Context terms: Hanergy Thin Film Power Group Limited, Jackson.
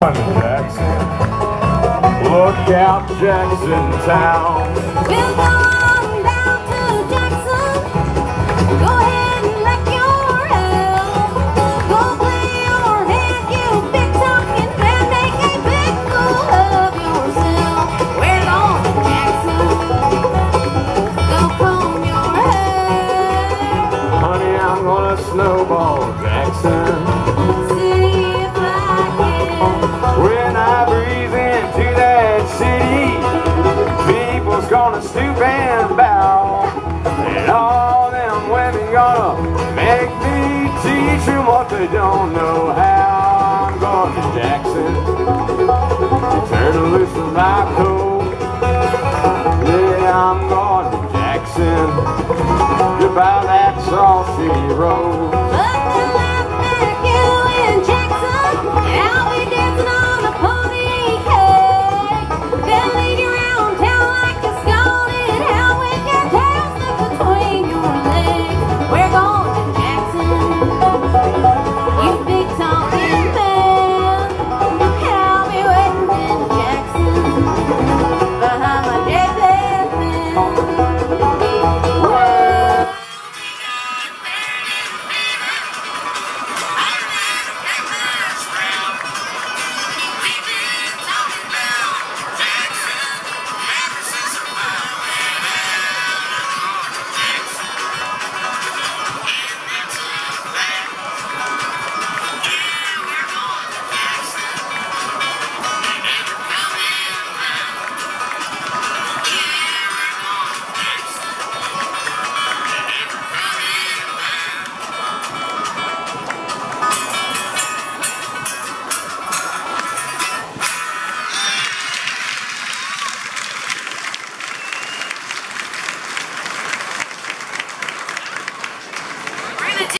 Jackson, look out, Jackson Town. We'll go on down to Jackson. Go ahead and wreck your hell. Go play your hand, you big talking man. Make a big fool of yourself. We're going to Jackson. Go comb your hair. Honey, I'm gonna snowball Jackson. When I breathe into that city, people's gonna stoop and bow, and all them women gonna make me teach them what they don't know how. I'm going to Jackson, turn loose of my coat. Yeah, I'm going to Jackson, goodbye that South City Road.